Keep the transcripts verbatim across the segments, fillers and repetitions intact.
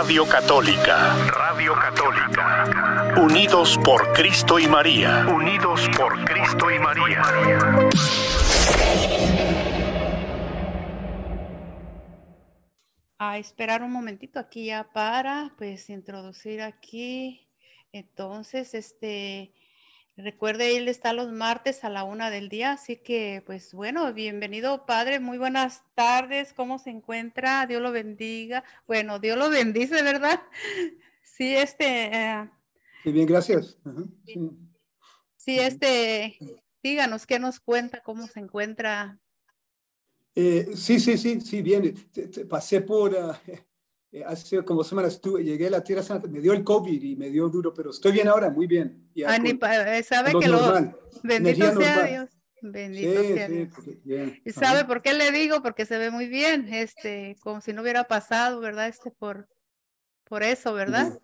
Radio Católica. Radio Católica. Unidos por Cristo y María. Unidos por Cristo y María. A esperar un momentito aquí ya para pues introducir aquí. Entonces, este... recuerde, él está los martes a la una del día, así que, pues, bueno, bienvenido, padre, muy buenas tardes, ¿cómo se encuentra? Dios lo bendiga. Bueno, Dios lo bendice, ¿verdad? Sí, este... Eh, sí, bien, gracias. Ajá, sí. Sí. sí, este, díganos, ¿qué nos cuenta? ¿Cómo se encuentra? Eh, sí, sí, sí, sí, bien, te, te pasé por... Uh... Eh, hace como semanas estuve, llegué a la Tierra Santa, me dio el COVID y me dio duro, pero estoy bien ahora, muy bien. Ya, Ani, con, sabe con que lo normal. Bendito sea normal. Dios. Bendito sí, sea sí, Dios. Porque, yeah. ¿Y sabe por qué le digo? Porque se ve muy bien, este, como si no hubiera pasado, ¿verdad? Este, por, por eso, ¿verdad?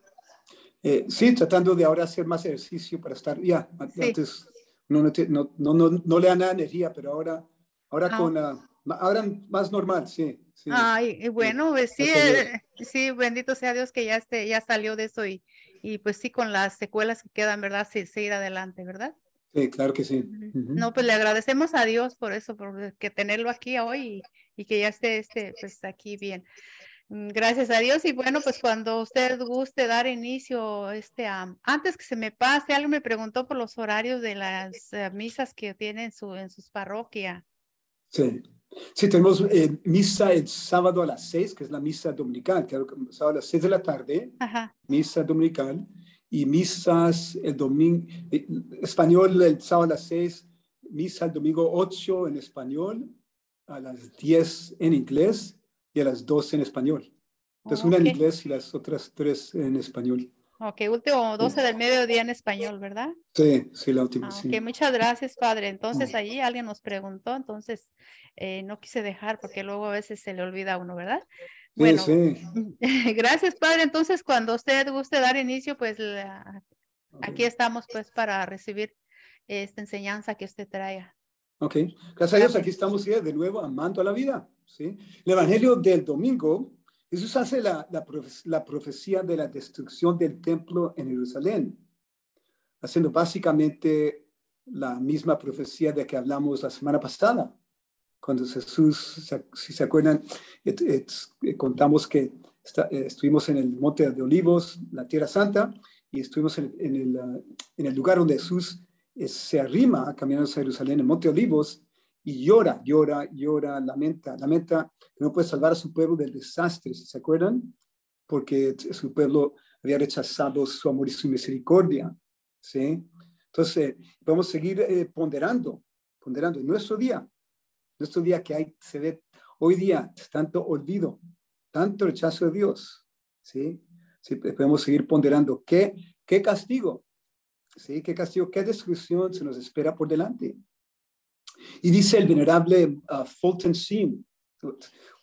Eh, sí, tratando de ahora hacer más ejercicio para estar, ya, sí. Antes no, no, no, no, no le da nada energía, pero ahora, ahora ah. con la... Ahora más normal, sí. sí. Ay, y bueno, pues sí, eh, sí, bendito sea Dios que ya, este, ya salió de eso y, y pues sí, con las secuelas que quedan, ¿verdad? Sí, seguir adelante, ¿verdad? Sí, claro que sí. Uh-huh. No, pues le agradecemos a Dios por eso, por que tenerlo aquí hoy y, y que ya esté este, pues, aquí bien. Gracias a Dios y bueno, pues cuando usted guste dar inicio, este, um, antes que se me pase, alguien me preguntó por los horarios de las uh, misas que tienen su, en sus parroquias. Sí. Sí, tenemos eh, misa el sábado a las seis, que es la misa dominical, que es a las seis de la tarde. Ajá. Misa dominical, y misas el domingo, eh, español el sábado a las seis, misa el domingo ocho en español, a las diez en inglés y a las doce en español. Entonces, oh, okay. Una en inglés y las otras tres en español. Ok, último doce del mediodía en español, ¿verdad? Sí, sí, la última, ah, okay. Sí. Muchas gracias, padre. Entonces, allí alguien nos preguntó, entonces eh, no quise dejar porque luego a veces se le olvida a uno, ¿verdad? Bueno, sí, sí. Gracias, padre. Entonces, cuando usted guste dar inicio, pues la, okay. Aquí estamos pues para recibir esta enseñanza que usted traiga. Ok, gracias a Dios, aquí estamos de nuevo amando a la vida, ¿sí? El evangelio del domingo. Jesús hace la, la, profe la profecía de la destrucción del templo en Jerusalén, haciendo básicamente la misma profecía de que hablamos la semana pasada, cuando Jesús, si se acuerdan, et, et, et, contamos que está, eh, estuvimos en el Monte de Olivos, la Tierra Santa, y estuvimos en, en, el, uh, en el lugar donde Jesús eh, se arrima caminando a Jerusalén, el Monte de Olivos, y llora, llora, llora, lamenta, lamenta que no puede salvar a su pueblo del desastre, ¿se acuerdan? Porque su pueblo había rechazado su amor y su misericordia, ¿sí? Entonces, eh, vamos a seguir eh, ponderando, ponderando. En nuestro día, nuestro día que hay, se ve hoy día tanto olvido, tanto rechazo de Dios, ¿sí? Sí, podemos seguir ponderando. ¿Qué, qué castigo? ¿Sí? ¿Qué castigo? ¿Qué destrucción se nos espera por delante? Y dice el venerable uh, Fulton Sheen,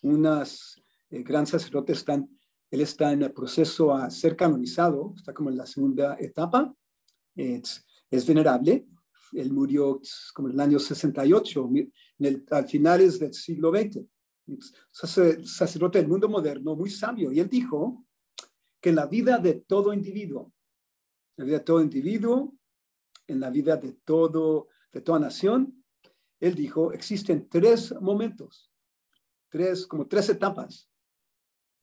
unas eh, gran sacerdote, están, él está en el proceso a ser canonizado, está como en la segunda etapa, es, es venerable, él murió como en el año sesenta y ocho, en el, al finales del siglo veinte, sacerdote del mundo moderno, muy sabio, y él dijo que la vida de todo individuo, la vida de todo individuo, en la vida de, todo, de toda nación, él dijo, existen tres momentos, tres, como tres etapas,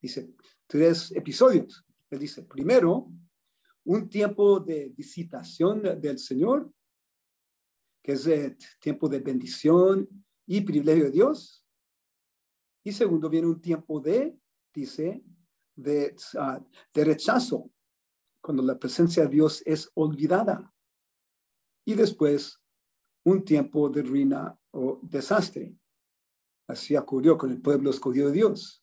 dice, tres episodios. Él dice, primero, un tiempo de visitación del Señor, que es el tiempo de bendición y privilegio de Dios. Y segundo, viene un tiempo de, dice, de, uh, de rechazo, cuando la presencia de Dios es olvidada. Y después, un tiempo de ruina o desastre. Así ocurrió con el pueblo escogido de Dios.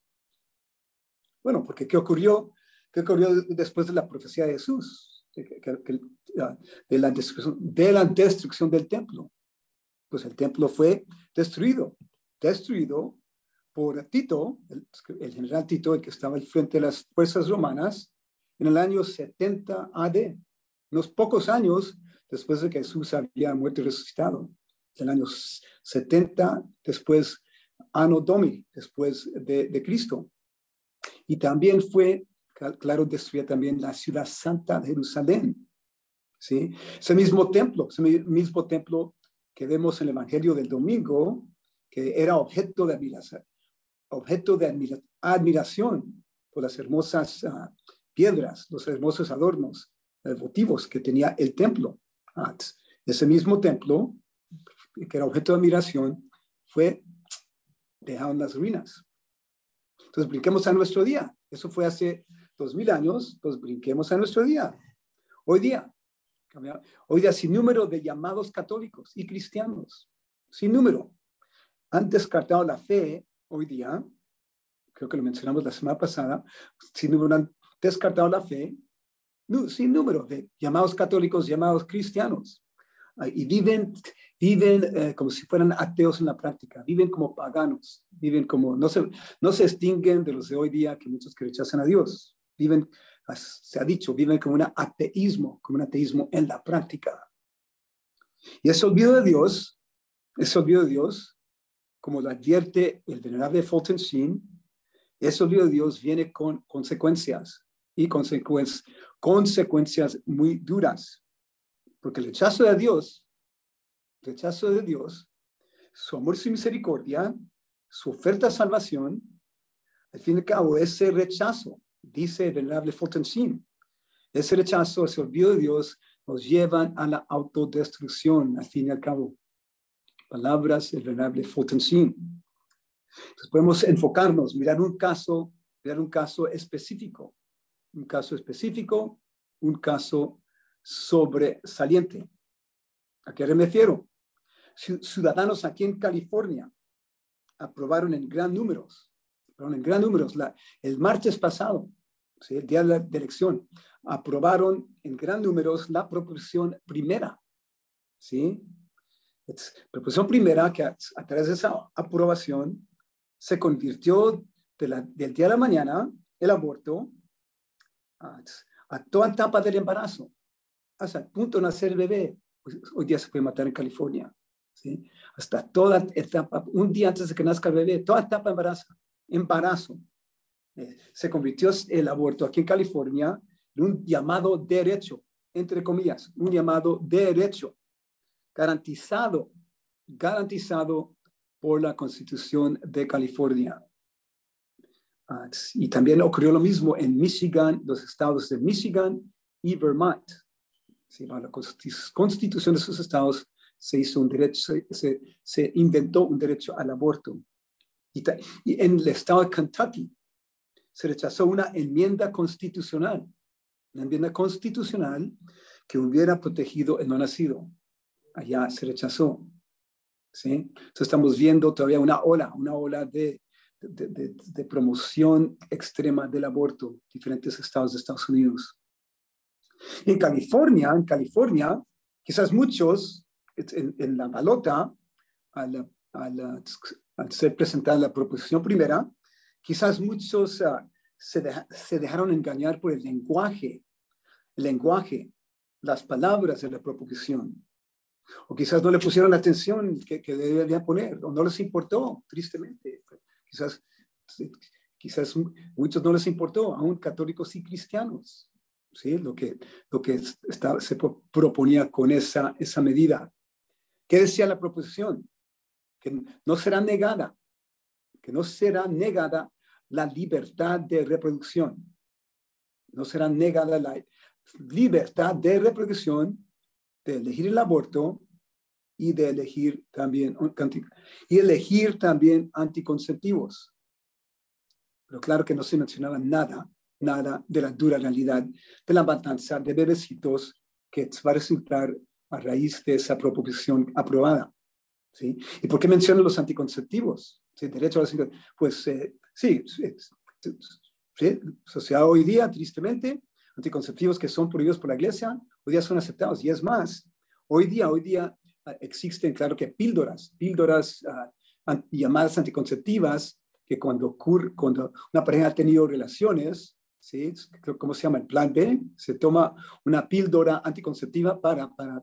Bueno, porque ¿qué ocurrió? ¿Qué ocurrió después de la profecía de Jesús? De la destrucción, de la destrucción del templo. Pues el templo fue destruido, destruido por Tito, el, el general Tito, el que estaba al frente de las fuerzas romanas, en el año setenta A D, unos pocos años después de que Jesús había muerto y resucitado, en el año setenta, después, Anno Domini, después de, de Cristo. Y también fue claro, destruía también la ciudad santa de Jerusalén, ¿sí? Ese mismo templo, ese mismo templo que vemos en el Evangelio del domingo, que era objeto de admiración, objeto de admiración por las hermosas uh, piedras, los hermosos adornos votivos que tenía el templo. Ah, ese mismo templo, que era objeto de admiración, fue dejado en las ruinas. Entonces, brinquemos a nuestro día. Eso fue hace dos mil años, pues brinquemos a nuestro día. Hoy día, hoy día sin número de llamados católicos y cristianos, sin número, han descartado la fe hoy día, creo que lo mencionamos la semana pasada, sin número han descartado la fe, no, sin número de llamados católicos, llamados cristianos, y viven, viven eh, como si fueran ateos en la práctica, viven como paganos, viven como, no se, no se distinguen de los de hoy día, que muchos que rechazan a Dios, viven, se ha dicho, viven como un ateísmo, como un ateísmo en la práctica. Y ese olvido de Dios, ese olvido de Dios, como lo advierte el venerable Fulton Sheen, ese olvido de Dios viene con consecuencias, y consecuencias, consecuencias muy duras. Porque el rechazo de Dios, el rechazo de Dios, su amor y su misericordia, su oferta de salvación, al fin y al cabo, ese rechazo, dice el venerable Fulton Sheen, ese rechazo, ese olvido de Dios, nos llevan a la autodestrucción, al fin y al cabo. Palabras del venerable Fulton Sheen. Entonces podemos enfocarnos, mirar un caso, mirar un caso específico, un caso específico, un caso sobresaliente. ¿A qué me refiero? Ciudadanos aquí en California aprobaron en gran número, en gran número, la, el martes pasado, ¿sí? El día de la de elección, aprobaron en gran número la proposición primera, ¿sí? Es, proposición primera que a, a través de esa aprobación se convirtió de la, del día de la mañana el aborto a, a toda etapa del embarazo, hasta el punto de nacer el bebé. Hoy día se puede matar en California, ¿sí? Hasta toda etapa, un día antes de que nazca el bebé, toda etapa de embarazo, embarazo. Eh, se convirtió el aborto aquí en California en un llamado derecho, entre comillas, un llamado derecho, garantizado, garantizado por la Constitución de California. Uh, y también ocurrió lo mismo en Michigan, los estados de Michigan y Vermont. Sí, la constitución de sus estados se hizo un derecho, se, se inventó un derecho al aborto. Y, ta, y en el estado de Kentucky se rechazó una enmienda constitucional, una enmienda constitucional que hubiera protegido el no nacido. Allá se rechazó, ¿sí? Entonces estamos viendo todavía una ola, una ola de De, de, de promoción extrema del aborto, diferentes estados de Estados Unidos. En California, en California, quizás muchos en, en la balota, al, al, al ser presentada la proposición primera, quizás muchos uh, se, de, se dejaron engañar por el lenguaje, el lenguaje, las palabras de la proposición. O quizás no le pusieron la atención que, que debían poner, o no les importó, tristemente. Quizás, quizás muchos no les importó, aún católicos y cristianos, ¿sí? Lo que, lo que está, se proponía con esa, esa medida. ¿Qué decía la proposición? Que no será negada, que no será negada la libertad de reproducción. No será negada la libertad de reproducción, de elegir el aborto, y de elegir también, y elegir también anticonceptivos. Pero claro que no se mencionaba nada, nada de la dura realidad de la matanza de bebecitos que va a resultar a raíz de esa proposición aprobada, ¿sí? ¿Y por qué mencionan los anticonceptivos? ¿Sí? Derecho a los anticonceptivos. Pues eh, sí, sí, sí, sociedad hoy día, tristemente, anticonceptivos que son prohibidos por la iglesia, hoy día son aceptados, y es más, hoy día, hoy día, existen, claro que píldoras, píldoras uh, ant- llamadas anticonceptivas, que cuando ocurre, cuando una pareja ha tenido relaciones, ¿sí? ¿Cómo se llama? El Plan B, se toma una píldora anticonceptiva para, para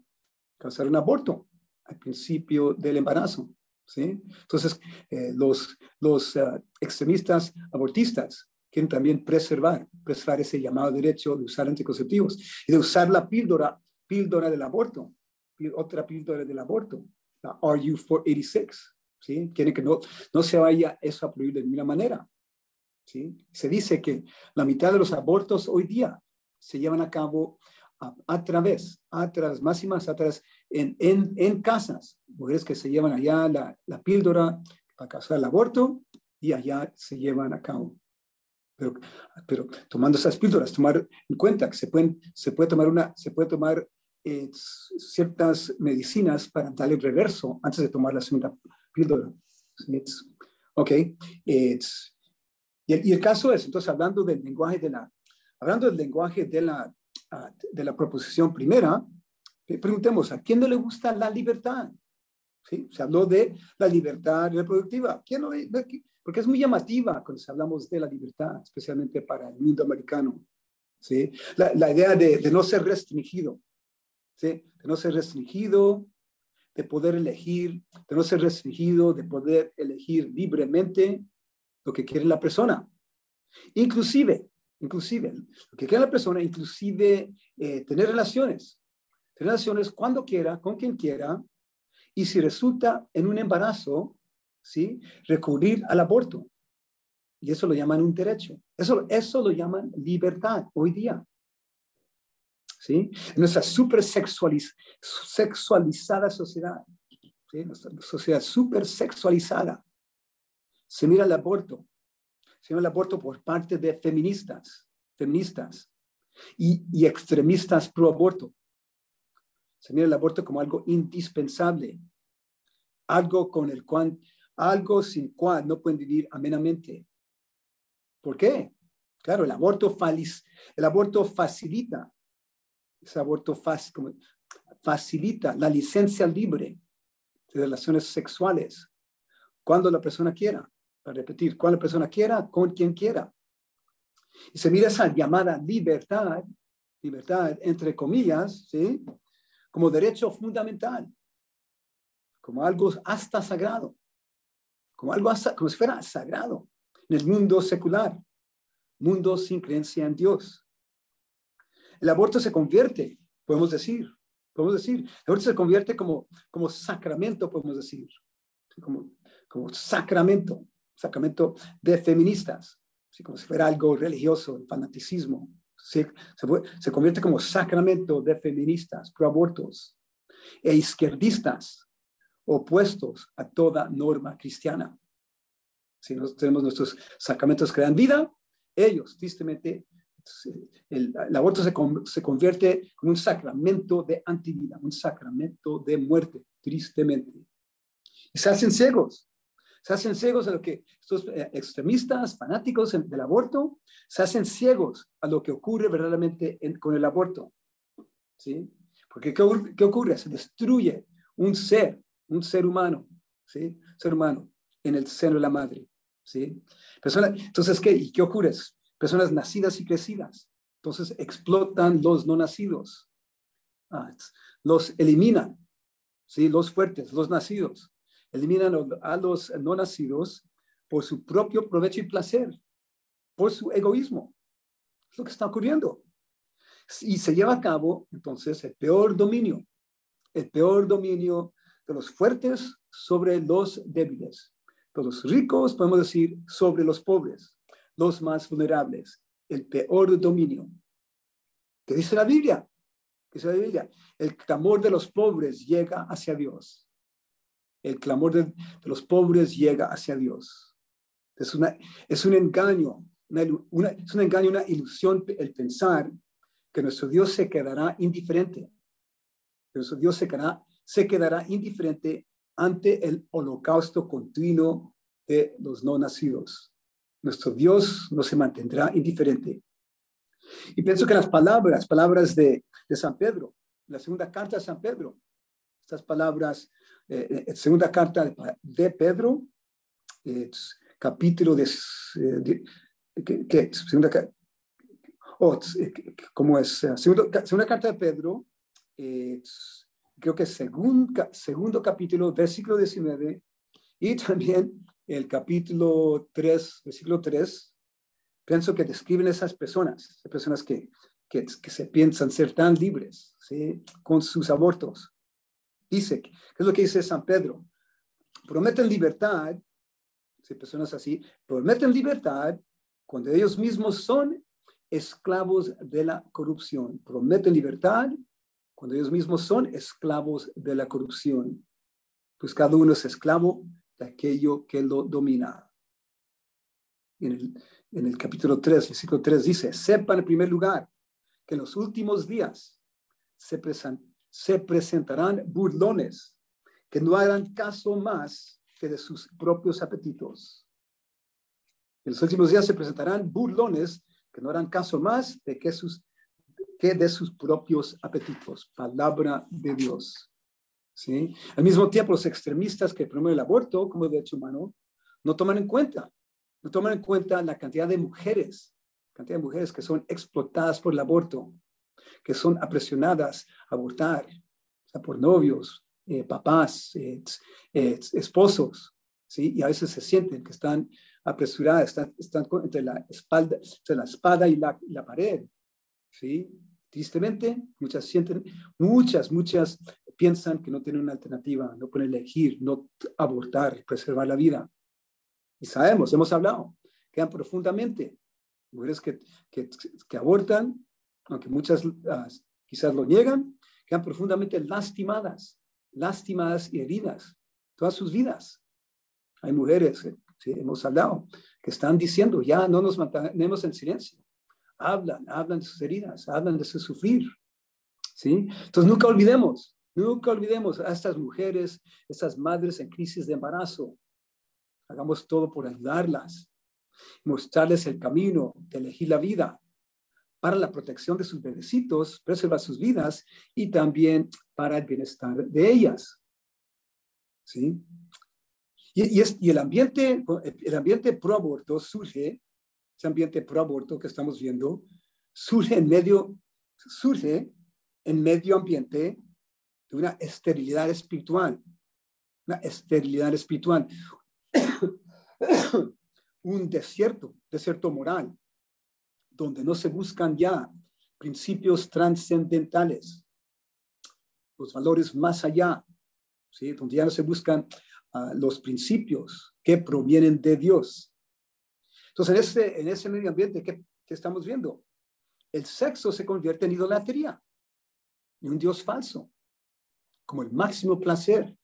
causar un aborto al principio del embarazo, ¿sí? Entonces, eh, los, los uh, extremistas abortistas quieren también preservar, preservar ese llamado derecho de usar anticonceptivos y de usar la píldora, píldora del aborto, otra píldora del aborto, la R U cuatro ochenta y seis, ¿sí? Quieren que no, no se vaya eso a prohibir de ninguna manera, ¿sí? Se dice que la mitad de los abortos hoy día se llevan a cabo a, a través, a través, más y más a través, en, en, en casas, mujeres que se llevan allá la, la píldora para causar el aborto y allá se llevan a cabo. Pero, pero tomando esas píldoras, tomar en cuenta que se, pueden, se puede tomar, una, se puede tomar eh, ciertas medicinas para darle reverso antes de tomar la segunda píldora. It's, ok. It's, y, el, y el caso es, entonces, hablando del lenguaje de la, hablando del lenguaje de la, uh, de la proposición primera, preguntemos, ¿a quién no le gusta la libertad? ¿Sí? Se habló de la libertad reproductiva. ¿Quién no le, de, porque es muy llamativa cuando hablamos de la libertad, especialmente para el mundo americano, ¿sí? La, la idea de, de no ser restringido, ¿sí? De no ser restringido, de poder elegir, de no ser restringido, de poder elegir libremente lo que quiere la persona. Inclusive, inclusive, lo que quiere la persona, inclusive eh, tener relaciones, tener relaciones cuando quiera, con quien quiera, y si resulta en un embarazo, ¿sí? Recurrir al aborto. Y eso lo llaman un derecho. Eso, eso lo llaman libertad hoy día, ¿sí? En nuestra super sexualiz- sexualizada sociedad, ¿sí? Nuestra sociedad super sexualizada. Se mira el aborto. Se mira el aborto por parte de feministas, feministas y, y extremistas pro aborto. Se mira el aborto como algo indispensable, algo con el cual... algo sin cual no pueden vivir amenamente. ¿Por qué? Claro, el aborto, faliz, el aborto facilita, ese aborto faz, facilita la licencia libre de relaciones sexuales cuando la persona quiera, para repetir, cuando la persona quiera, con quien quiera. Y se mira esa llamada libertad, libertad entre comillas, ¿sí? Como derecho fundamental, como algo hasta sagrado. Como, algo, como si fuera sagrado en el mundo secular, mundo sin creencia en Dios. El aborto se convierte, podemos decir, podemos decir, el aborto se convierte como, como sacramento, podemos decir, como, como sacramento, sacramento de feministas, ¿sí? Como si fuera algo religioso, el fanaticismo, ¿sí? se, puede, se convierte como sacramento de feministas, pro-abortos e izquierdistas, opuestos a toda norma cristiana. Si nosotros tenemos nuestros sacramentos que dan vida, ellos, tristemente, el, el aborto se, con, se convierte en un sacramento de antivida, un sacramento de muerte, tristemente. Y se hacen ciegos, se hacen ciegos a lo que estos extremistas, fanáticos del aborto, se hacen ciegos a lo que ocurre verdaderamente en, con el aborto, ¿sí? Porque ¿qué, qué ocurre? Se destruye un ser, un ser humano, ¿sí? Ser humano en el seno de la madre, ¿sí? Personas, entonces, ¿qué? ¿Y qué ocurre? Personas nacidas y crecidas. Entonces, explotan los no nacidos. Ah, los eliminan, ¿sí? Los fuertes, los nacidos. Eliminan a los no nacidos por su propio provecho y placer, por su egoísmo. Es lo que está ocurriendo. Y se lleva a cabo, entonces, el peor dominio. El peor dominio de los fuertes sobre los débiles, de los ricos, podemos decir, sobre los pobres, los más vulnerables, el peor dominio. ¿Qué dice la Biblia? ¿Qué dice la Biblia? El clamor de los pobres llega hacia Dios. El clamor de, de los pobres llega hacia Dios. Es, una, es un engaño, una, una, es un engaño, una ilusión el pensar que nuestro Dios se quedará indiferente. Que nuestro Dios se quedará se quedará indiferente ante el holocausto continuo de los no nacidos. Nuestro Dios no se mantendrá indiferente. Y pienso que las palabras, palabras de, de San Pedro, la segunda carta de San Pedro, estas palabras, eh, segunda carta de, de Pedro, eh, capítulo de, de, de ¿qué? Segunda, oh, ¿cómo es? Segunda, segunda carta de Pedro, eh, creo que según, segundo capítulo, versículo diecinueve, y también el capítulo tres, versículo tres, pienso que describen esas personas, personas que, que, que se piensan ser tan libres, ¿sí?, con sus abortos. Dice, ¿qué es lo que dice San Pedro? Prometen libertad, ¿sí?, personas así, prometen libertad cuando ellos mismos son esclavos de la corrupción. Prometen libertad cuando ellos mismos son esclavos de la corrupción. Pues cada uno es esclavo de aquello que lo domina. En el, en el capítulo tres, versículo tres dice, sepan en primer lugar que en los últimos días se, presan, se presentarán burlones que no harán caso más que de sus propios apetitos. En los últimos días se presentarán burlones que no harán caso más de que, sus, que de sus propios apetitos. Palabra de Dios. ¿Sí? Al mismo tiempo, los extremistas que promueven el aborto como derecho humano no toman en cuenta, no toman en cuenta la cantidad de mujeres, cantidad de mujeres que son explotadas por el aborto, que son presionadas a abortar, o sea, por novios, eh, papás, eh, eh, esposos, ¿sí? Y a veces se sienten que están apresuradas, están, están entre la espalda, entre la espada y la, la pared, ¿sí? Tristemente, muchas sienten, muchas, muchas piensan que no tienen una alternativa, no pueden elegir, no abortar, preservar la vida. Y sabemos, hemos hablado, quedan profundamente mujeres que, que, que abortan, aunque muchas uh, quizás lo niegan, quedan profundamente lastimadas, lastimadas y heridas todas sus vidas. Hay mujeres, eh, sí, hemos hablado, que están diciendo, ya no nos mantenemos en silencio. Hablan, hablan de sus heridas, hablan de su sufrir, ¿sí? Entonces nunca olvidemos, nunca olvidemos a estas mujeres, estas madres en crisis de embarazo. Hagamos todo por ayudarlas, mostrarles el camino de elegir la vida para la protección de sus bebecitos, preservar sus vidas y también para el bienestar de ellas, ¿sí? Y, y, es, y el ambiente, el ambiente pro aborto surge, ese ambiente pro aborto que estamos viendo, surge en medio, surge en medio ambiente de una esterilidad espiritual, una esterilidad espiritual, un desierto, desierto moral, donde no se buscan ya principios trascendentales, los valores más allá, ¿sí?, donde ya no se buscan uh, los principios que provienen de Dios. Entonces, en ese, en ese medio ambiente que, que estamos viendo, el sexo se convierte en idolatría, en un Dios falso, como el máximo placer,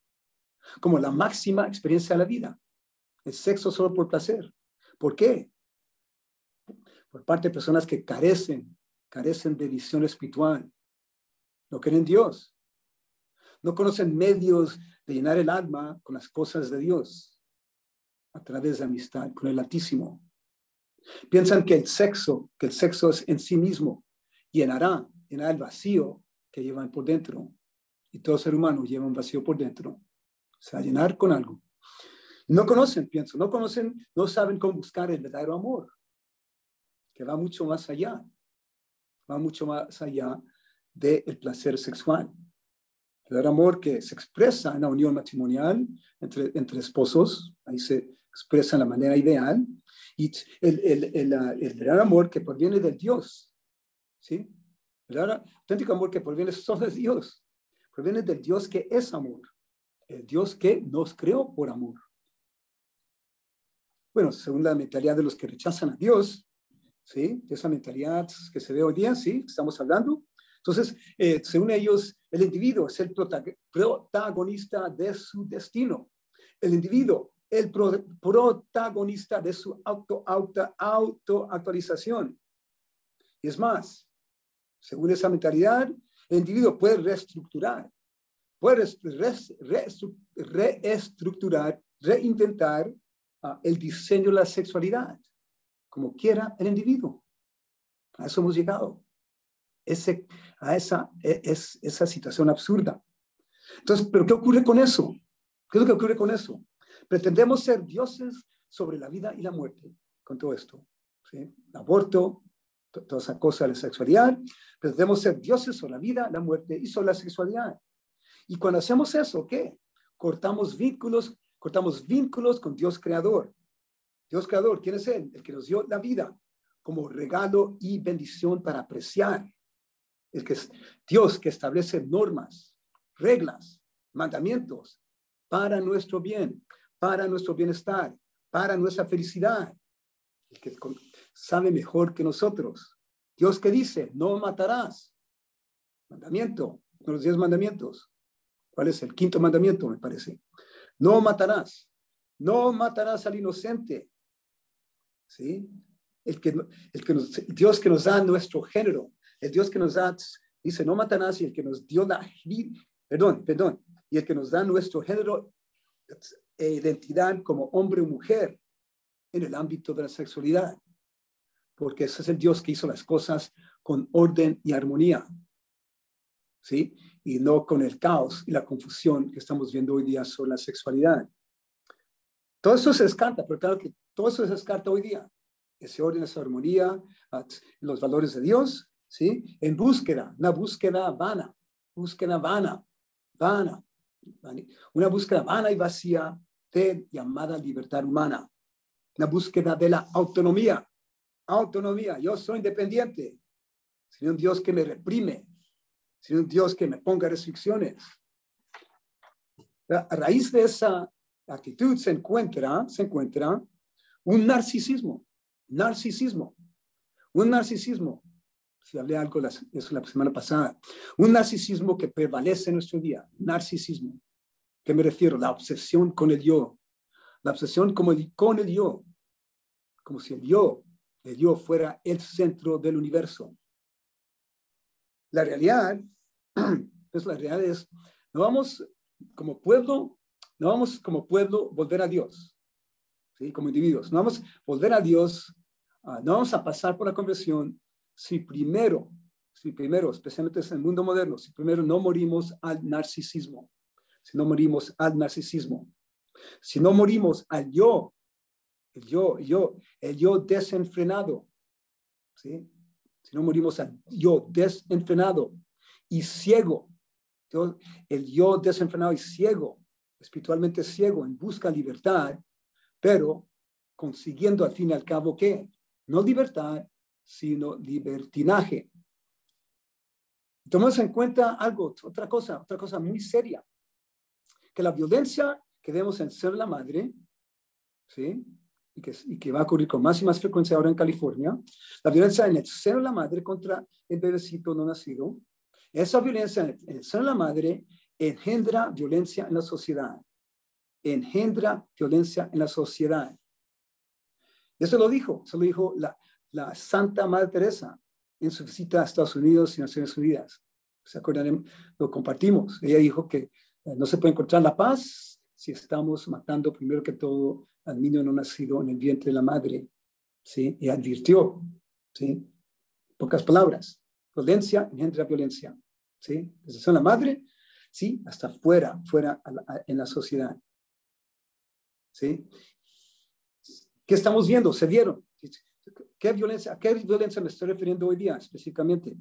como la máxima experiencia de la vida. El sexo solo por placer. ¿Por qué? Por parte de personas que carecen, carecen de visión espiritual. No creen en Dios. No conocen medios de llenar el alma con las cosas de Dios a través de amistad con el Altísimo. Piensan que el sexo, que el sexo es en sí mismo, llenará, llenará el vacío que llevan por dentro. Y todo ser humano lleva un vacío por dentro. O sea, llenar con algo. No conocen, pienso, no conocen, no saben cómo buscar el verdadero amor, que va mucho más allá, va mucho más allá del placer sexual. El verdadero amor que se expresa en la unión matrimonial entre, entre esposos, ahí se expresa en la manera ideal, y el, el, el, el verdadero amor que proviene de Dios, ¿sí? El auténtico amor que proviene solo de Dios, proviene del Dios que es amor, el Dios que nos creó por amor. Bueno, según la mentalidad de los que rechazan a Dios, ¿sí? Esa mentalidad que se ve hoy día, ¿sí? Estamos hablando. Entonces, eh, según ellos, el individuo es el protagonista de su destino. El individuo, el pro protagonista de su auto, auto, autoactualización. Y es más, según esa mentalidad, el individuo puede reestructurar, puede reestructurar, reinventar Uh, el diseño de la sexualidad, como quiera el individuo. A eso hemos llegado, Ese, a esa, es, esa situación absurda. Entonces, ¿pero qué ocurre con eso? ¿Qué es lo que ocurre con eso? Pretendemos ser dioses sobre la vida y la muerte, con todo esto, ¿sí? El aborto, to toda esa cosa de la sexualidad, pretendemos ser dioses sobre la vida, la muerte y sobre la sexualidad. Y cuando hacemos eso, ¿qué? Cortamos vínculos Cortamos vínculos con Dios creador. Dios creador, ¿quién es Él? El que nos dio la vida, como regalo y bendición para apreciar. Es que es Dios que establece normas, reglas, mandamientos para nuestro bien, para nuestro bienestar, para nuestra felicidad. El que sabe mejor que nosotros. Dios que dice, no matarás. Mandamiento, los diez mandamientos. ¿Cuál es el quinto mandamiento, me parece? No matarás. No matarás al inocente. ¿Sí? El que, el que nos, Dios que nos da nuestro género. El Dios que nos da, dice, no matarás. Y el que nos dio la vida, perdón, perdón. Y el que nos da nuestro género e identidad como hombre o mujer en el ámbito de la sexualidad. Porque ese es el Dios que hizo las cosas con orden y armonía. ¿Sí? Y no con el caos y la confusión que estamos viendo hoy día sobre la sexualidad. Todo eso se descarta, pero claro que todo eso se descarta hoy día. Ese orden, esa armonía, los valores de Dios, ¿sí? En búsqueda, una búsqueda vana, búsqueda vana, vana, una búsqueda vana y vacía de llamada libertad humana. Una búsqueda de la autonomía, autonomía, yo soy independiente, sino un Dios que me reprime, sino un Dios que me ponga restricciones. A raíz de esa actitud se encuentra, se encuentra un narcisismo, narcisismo, un narcisismo, si hablé algo de eso la semana pasada, un narcisismo que prevalece en nuestro día, narcisismo. ¿Qué me refiero? La obsesión con el yo, la obsesión como el, con el yo, como si el yo, el yo fuera el centro del universo. La realidad, pues la realidad es, no vamos como pueblo, no vamos como pueblo volver a Dios, ¿sí? Como individuos, no vamos a volver a Dios, uh, no vamos a pasar por la conversión si primero, si primero, especialmente en el mundo moderno, si primero no morimos al narcisismo, si no morimos al narcisismo, si no morimos al yo, el yo, el yo, el yo desenfrenado, ¿sí? Si no morimos al yo desenfrenado y ciego, Dios, el yo desenfrenado y ciego, espiritualmente ciego, en busca de libertad, pero consiguiendo al fin y al cabo ¿qué? No libertad, sino libertinaje. Tomemos en cuenta algo, otra cosa, otra cosa muy seria, que la violencia que vemos en Ser la Madre, ¿sí? Y que, y que va a ocurrir con más y más frecuencia ahora en California, la violencia en el seno de la madre contra el bebecito no nacido, esa violencia en el, en el seno de la madre engendra violencia en la sociedad, engendra violencia en la sociedad. Eso lo dijo, eso lo dijo la, la Santa Madre Teresa en su visita a Estados Unidos y Naciones Unidas. ¿Se acuerdan? Lo compartimos. Ella dijo que no se puede encontrar la paz si estamos matando primero que todo al niño no nacido en el vientre de la madre, ¿sí? Y advirtió, ¿sí? Pocas palabras, violencia engendra violencia, ¿sí? Desde la madre, ¿sí? Hasta fuera, fuera a la, a, en la sociedad, ¿sí? ¿Qué estamos viendo? ¿Se vieron? ¿Qué violencia, ¿A qué violencia me estoy refiriendo hoy día específicamente?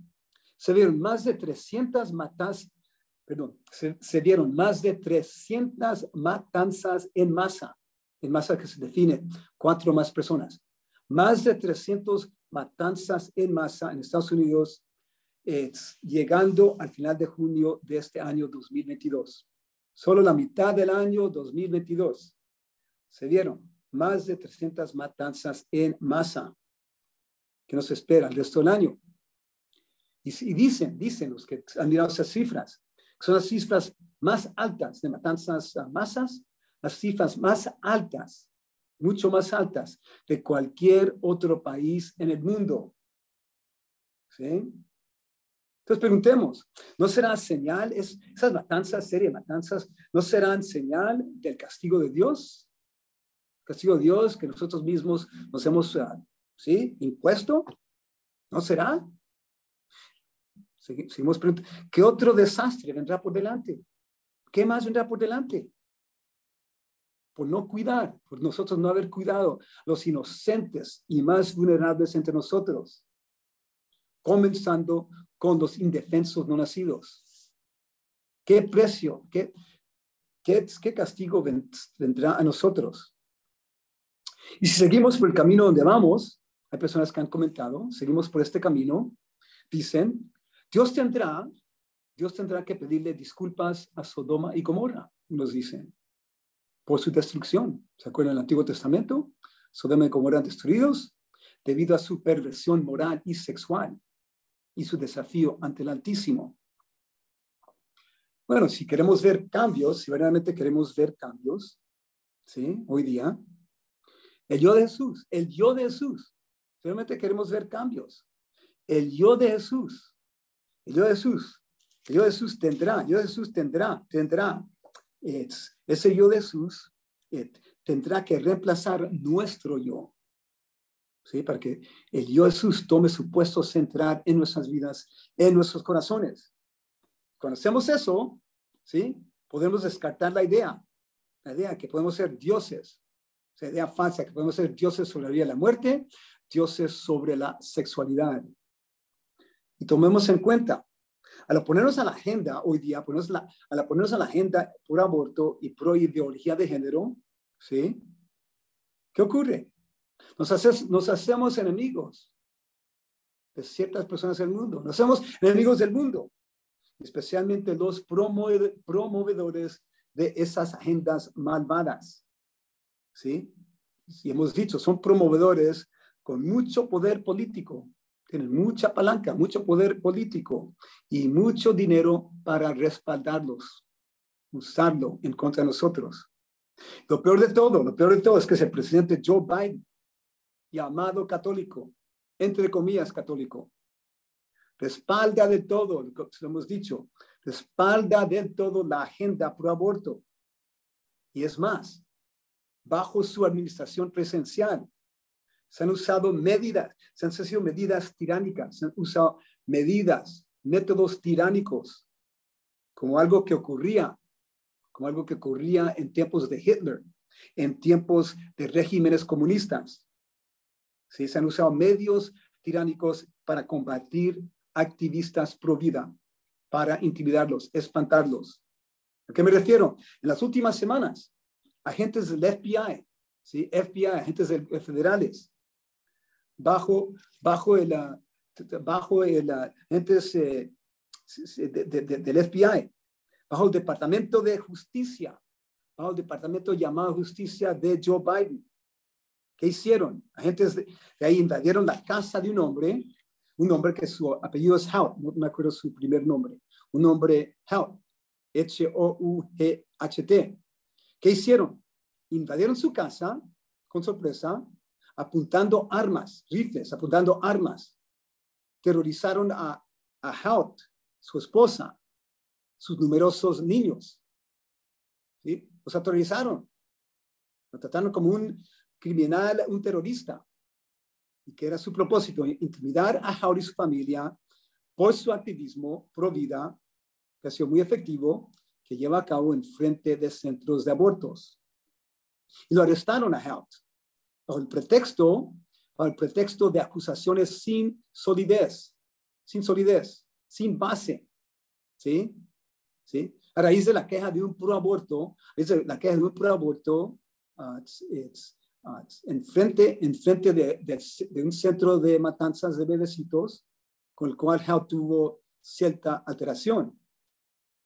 Se vieron más de trescientas matanzas, perdón, se, se vieron más de trescientas matanzas en masa, en masa que se define cuatro más personas, más de trescientas matanzas en masa en Estados Unidos, eh, llegando al final de junio de este año dos mil veintidós. Solo la mitad del año dos mil veintidós se vieron más de trescientas matanzas en masa. ¿Qué nos espera el resto del año? Y, y dicen, dicen los que han mirado esas cifras, que son las cifras más altas de matanzas a masas, las cifras más altas, mucho más altas, de cualquier otro país en el mundo. ¿Sí? Entonces preguntemos, ¿no será señal, es, esas matanzas, serie de matanzas, ¿no serán señal del castigo de Dios? Castigo de Dios que nosotros mismos nos hemos, uh, ¿sí? Impuesto. ¿No será? Seguimos preguntando, ¿qué otro desastre vendrá por delante? ¿Qué más vendrá por delante? Por no cuidar, por nosotros no haber cuidado los inocentes y más vulnerables entre nosotros, comenzando con los indefensos no nacidos. ¿Qué precio, qué, qué, qué castigo vendrá a nosotros? Y si seguimos por el camino donde vamos, hay personas que han comentado, seguimos por este camino, dicen, Dios tendrá, Dios tendrá que pedirle disculpas a Sodoma y Gomorra, nos dicen, por su destrucción. ¿Se acuerdan del Antiguo Testamento? Sodoma y Gomorra destruidos debido a su perversión moral y sexual y su desafío ante el Altísimo. Bueno, si queremos ver cambios, si verdaderamente queremos ver cambios, ¿sí? Hoy día, el yo de Jesús, el yo de Jesús, si realmente queremos ver cambios, el yo de Jesús, el yo de Jesús, el yo de Jesús tendrá, el yo de Jesús tendrá, tendrá, eh, ese yo de Jesús eh, tendrá que reemplazar nuestro yo, ¿sí? Para que el yo de Jesús tome su puesto central en nuestras vidas, en nuestros corazones. Cuando hacemos eso, ¿sí? Podemos descartar la idea, la idea que podemos ser dioses, esa idea falsa que podemos ser dioses sobre la vida de la muerte, dioses sobre la sexualidad. Y tomemos en cuenta, al oponernos a la agenda hoy día, ponernos la, al oponernos a la agenda por aborto y pro ideología de género, ¿sí? ¿Qué ocurre? Nos, hace, nos hacemos enemigos de ciertas personas del mundo, nos hacemos enemigos del mundo, especialmente los promovedores de esas agendas malvadas, ¿sí? Y hemos dicho, son promovedores con mucho poder político, tienen mucha palanca, mucho poder político y mucho dinero para respaldarlos, usarlo en contra de nosotros. Lo peor de todo, lo peor de todo es que es el presidente Joe Biden, llamado católico, entre comillas católico, respalda del todo, lo hemos dicho, respalda del todo la agenda pro aborto. Y es más, bajo su administración presidencial, se han usado medidas, se han sido medidas tiránicas, se han usado medidas, métodos tiránicos, como algo que ocurría, como algo que ocurría en tiempos de Hitler, en tiempos de regímenes comunistas. Sí, se han usado medios tiránicos para combatir activistas pro vida, para intimidarlos, espantarlos. ¿A qué me refiero? En las últimas semanas, agentes del F B I, ¿sí? F B I, agentes del, federales, bajo, bajo el, bajo el, agentes eh, de, de, de, del F B I, bajo el Departamento de Justicia, bajo el Departamento llamado Justicia de Joe Biden. ¿Qué hicieron? Agentes de, de ahí invadieron la casa de un hombre, un hombre que su apellido es Hout, no me acuerdo su primer nombre, un hombre Hout, H O U G H T. ¿Qué hicieron? Invadieron su casa, con sorpresa, apuntando armas, rifles, apuntando armas. Terrorizaron a, a Hout, su esposa, sus numerosos niños. ¿Sí? Los aterrorizaron. Lo trataron como un criminal, un terrorista. Y que era su propósito, intimidar a Hout y su familia por su activismo pro vida, que ha sido muy efectivo, que lleva a cabo en frente de centros de abortos. Y lo arrestaron a Hout, bajo el pretexto, bajo el pretexto de acusaciones sin solidez, sin solidez, sin base, ¿sí? ¿Sí? A raíz de la queja de un pro-aborto, la queja de un pro-aborto, uh, it's, it's, Uh, enfrente, enfrente de, de, de un centro de matanzas de bebecitos, con el cual Hout tuvo cierta alteración,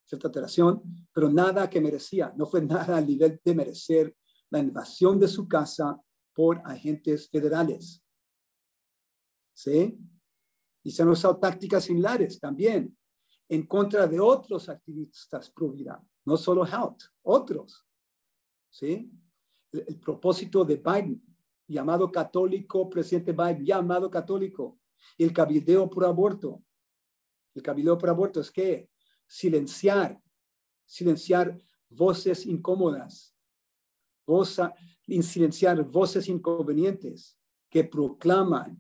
cierta alteración, pero nada que merecía, no fue nada al nivel de merecer la invasión de su casa por agentes federales. ¿Sí? Y se han usado tácticas similares también, en contra de otros activistas pro vida, no solo Hout, otros. ¿Sí? El propósito de Biden, llamado católico, presidente Biden, llamado católico, y el cabildeo por aborto. El cabildeo por aborto es que silenciar, silenciar voces incómodas, voza, silenciar voces inconvenientes que proclaman,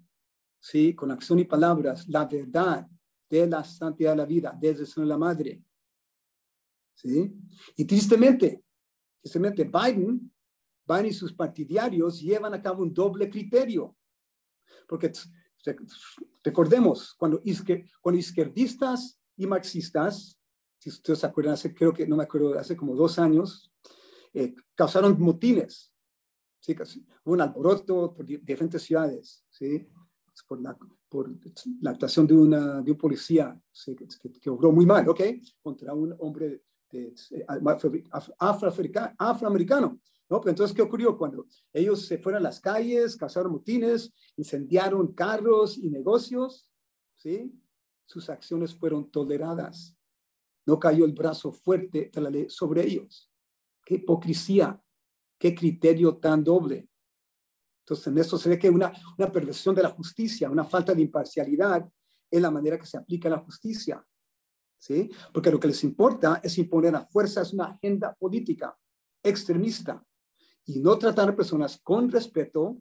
¿sí? Con acción y palabras, la verdad de la santidad de la vida, desde el seno de la madre. ¿Sí? Y tristemente, tristemente Biden, Biden y sus partidarios llevan a cabo un doble criterio. Porque recordemos, cuando, izquier, cuando izquierdistas y marxistas, si ustedes se acuerdan, hace, creo que no me acuerdo, hace como dos años, eh, causaron motines ¿sí? Hubo un alboroto por diferentes ciudades, ¿sí? Por la, por la actuación de, una, de un policía, ¿sí? que, que, que obró muy mal, ¿ok? Contra un hombre de, de, afroafrica, afroamericano, ¿no? Pero entonces, ¿qué ocurrió? Cuando ellos se fueron a las calles, causaron motines, incendiaron carros y negocios, ¿sí? Sus acciones fueron toleradas. No cayó el brazo fuerte de la ley sobre ellos. ¡Qué hipocresía! ¡Qué criterio tan doble! Entonces, en esto se ve que una, una perversión de la justicia, una falta de imparcialidad es la manera que se aplica la justicia, ¿sí? Porque lo que les importa es imponer a fuerzas una agenda política extremista y no tratar a personas con respeto,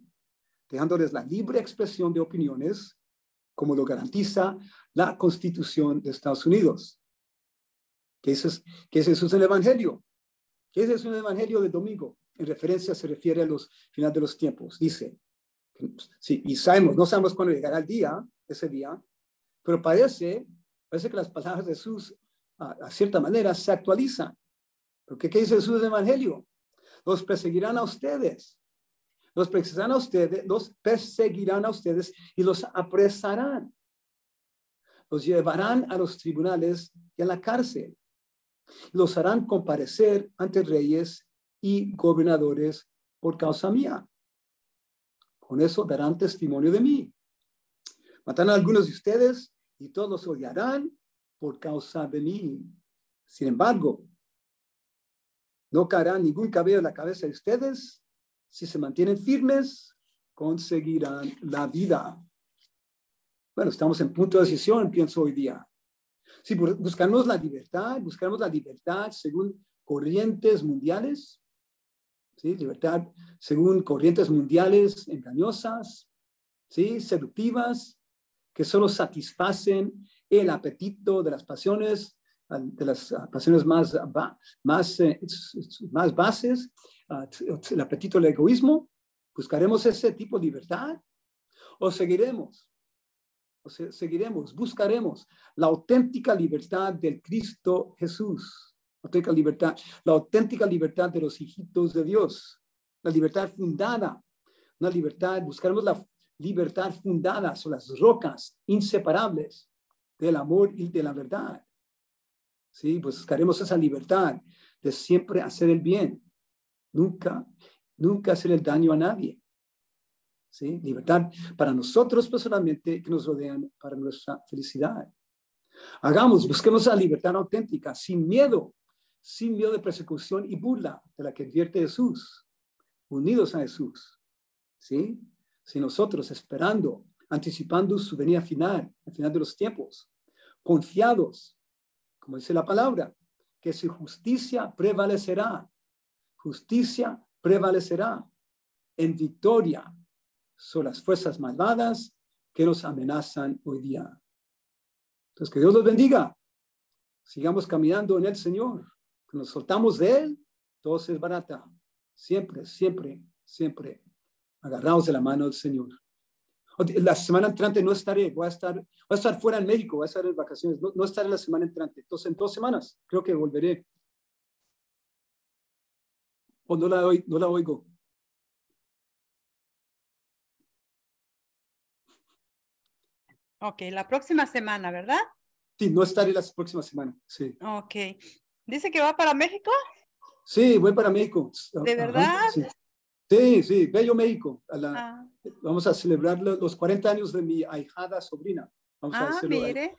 dejándoles la libre expresión de opiniones, como lo garantiza la Constitución de Estados Unidos. ¿Qué es, qué es Jesús en el Evangelio? ¿Qué es Jesús en el Evangelio del domingo? En referencia se refiere a los final de los tiempos. Dice, sí, y sabemos, no sabemos cuándo llegará el día, ese día, pero parece, parece que las palabras de Jesús, a, a cierta manera, se actualizan. Porque ¿qué dice Jesús en el Evangelio? Los perseguirán a ustedes. Los perseguirán a ustedes, los perseguirán a ustedes y los apresarán. Los llevarán a los tribunales y a la cárcel. Los harán comparecer ante reyes y gobernadores por causa mía. Con eso darán testimonio de mí. Matarán a algunos de ustedes y todos los odiarán por causa de mí. Sin embargo, no caerá ningún cabello de la cabeza de ustedes. Si se mantienen firmes, conseguirán la vida. Bueno, estamos en punto de decisión, pienso hoy día. Si buscamos la libertad, buscamos la libertad según corrientes mundiales, ¿sí? Libertad según corrientes mundiales engañosas, ¿sí? Seductivas, que solo satisfacen el apetito de las pasiones, de las pasiones más, más, más bases, el apetito del egoísmo. ¿Buscaremos ese tipo de libertad? ¿O seguiremos? O sea, seguiremos, buscaremos la auténtica libertad del Cristo Jesús, la auténtica libertad, la auténtica libertad de los hijitos de Dios, la libertad fundada, una libertad, buscaremos la libertad fundada sobre las rocas inseparables del amor y de la verdad. Sí, pues buscaremos esa libertad de siempre hacer el bien, nunca, nunca hacer el daño a nadie. ¿Sí? Libertad para nosotros personalmente que nos rodean, para nuestra felicidad. Hagamos, busquemos la libertad auténtica, sin miedo, sin miedo de persecución y burla de la que advierte Jesús, unidos a Jesús, ¿sí? Si nosotros esperando, anticipando su venida final, al final de los tiempos, confiados, como dice la palabra, que su justicia prevalecerá, justicia prevalecerá en victoria. Son las fuerzas malvadas que nos amenazan hoy día. Entonces, que Dios los bendiga. Sigamos caminando en el Señor. Que nos soltamos de Él, todo se desbarata. Siempre, siempre, siempre agarrados de la mano del Señor. La semana entrante no estaré. Voy a estar, voy a estar fuera en México. Voy a estar en vacaciones. No, no estaré la semana entrante. Entonces, en dos semanas creo que volveré. O no la, no la oigo. Ok, la próxima semana, ¿verdad? Sí, no estaré la próxima semana, sí. Ok. ¿Dice que va para México? Sí, voy para México. ¿De Ajá, verdad? Sí. sí, sí, bello México. A la, ah. Vamos a celebrar los cuarenta años de mi ahijada sobrina. Vamos ah, a mire. Ahí.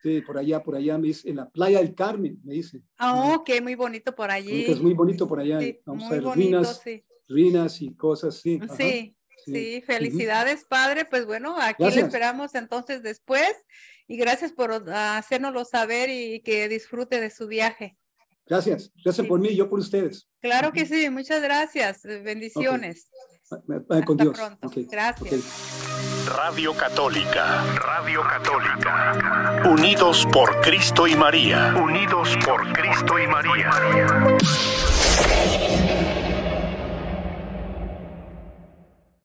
Sí, por allá, por allá, me dice, en la playa del Carmen, me dicen. Ah, ok, muy bonito por allí. Es muy bonito por allá. Sí, vamos muy a ver bonito, ruinas, sí. ruinas y cosas, sí. Ajá. Sí. Sí, felicidades, padre. Pues bueno, aquí gracias. Le esperamos entonces después. Y gracias por uh, hacérnoslo saber y que disfrute de su viaje. Gracias. Gracias sí. por mí y yo por ustedes. Claro uh-huh. que sí. Muchas gracias. Bendiciones. Okay. Hasta Con Dios. Pronto. Okay. Gracias. Okay. Radio Católica. Radio Católica. Unidos por Cristo y María. Unidos por Cristo y María.